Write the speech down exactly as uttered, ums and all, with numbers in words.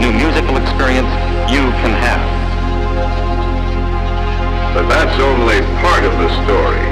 new musical experience you can have. But that's only part of the story.